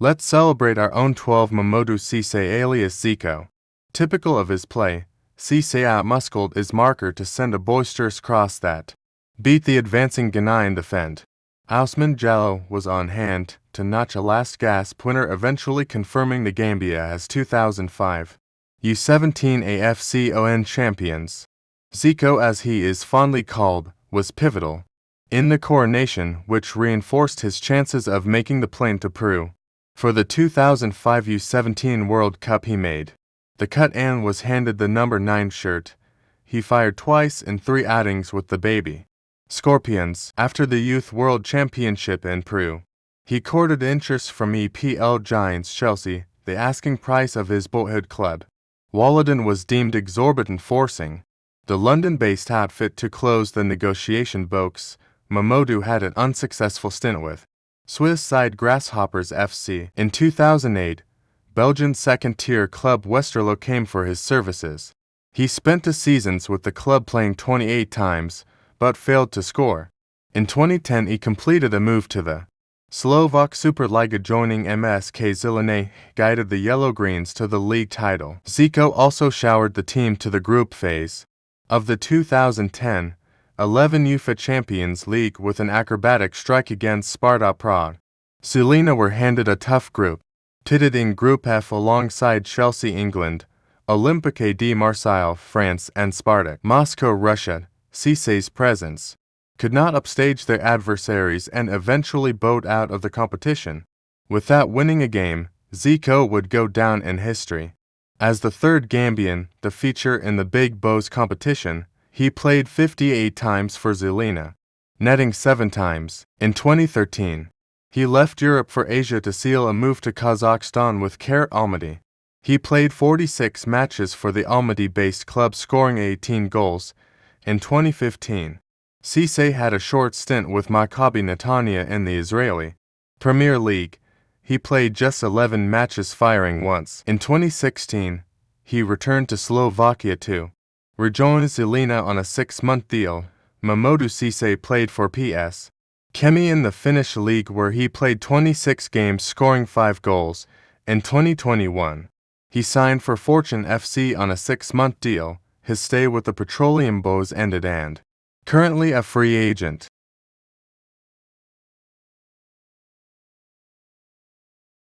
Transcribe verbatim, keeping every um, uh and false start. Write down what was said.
Let's celebrate our own twelve Momodou Ceesay alias Zico. Typical of his play, Ceesay out-muscled his marker to send a boisterous cross that beat the advancing Ghanaian defend. Ousman Jallow was on hand to notch a last-gasp winner, eventually confirming the Gambia as two thousand five U seventeen AFCON champions. Zico, as he is fondly called, was pivotal in the coronation, which reinforced his chances of making the plane to Peru. For the two thousand five U seventeen World Cup he made the cut and was handed the number nine shirt. He fired twice in three outings with the Baby Scorpions. After the Youth World Championship in Peru, he courted interest from E P L giants Chelsea. The asking price of his boyhood club, Wallidan, was deemed exorbitant, forcing the London-based outfit to close the negotiation books. Momodou had an unsuccessful stint with Swiss side Grasshoppers F C. In two thousand eight, Belgian second-tier club Westerlo came for his services. He spent two seasons with the club, playing twenty-eight times, but failed to score. In twenty ten he completed a move to the Slovak Superliga, joining M S K Zilina, guided the Yellow-Greens to the league title. Zico also showered the team to the group phase of the two thousand ten eleven UEFA Champions League with an acrobatic strike against Sparta Prague. Zilina were handed a tough group, pitted in Group F alongside Chelsea England, Olympique de Marseille France and Spartak Moscow Russia. Ceesay's presence could not upstage their adversaries and eventually bowed out of the competition. Without winning a game, Zico would go down in history as the third Gambian, the feature in the Big Bows competition. He played fifty-eight times for Zilina, netting seven times. In twenty thirteen, he left Europe for Asia to seal a move to Kazakhstan with Kairat Almaty. He played forty-six matches for the Almaty-based club, scoring eighteen goals. In twenty fifteen, Ceesay had a short stint with Maccabi Netanya in the Israeli Premier League. He played just eleven matches, firing once. In twenty sixteen, he returned to Slovakia to rejoin Zilina on a six-month deal. Momodou Ceesay played for P S Kemi in the Finnish league, where he played twenty-six games, scoring five goals. In twenty twenty-one, he signed for Fortune F C on a six-month deal. His stay with the Petroleum Boys ended and currently a free agent.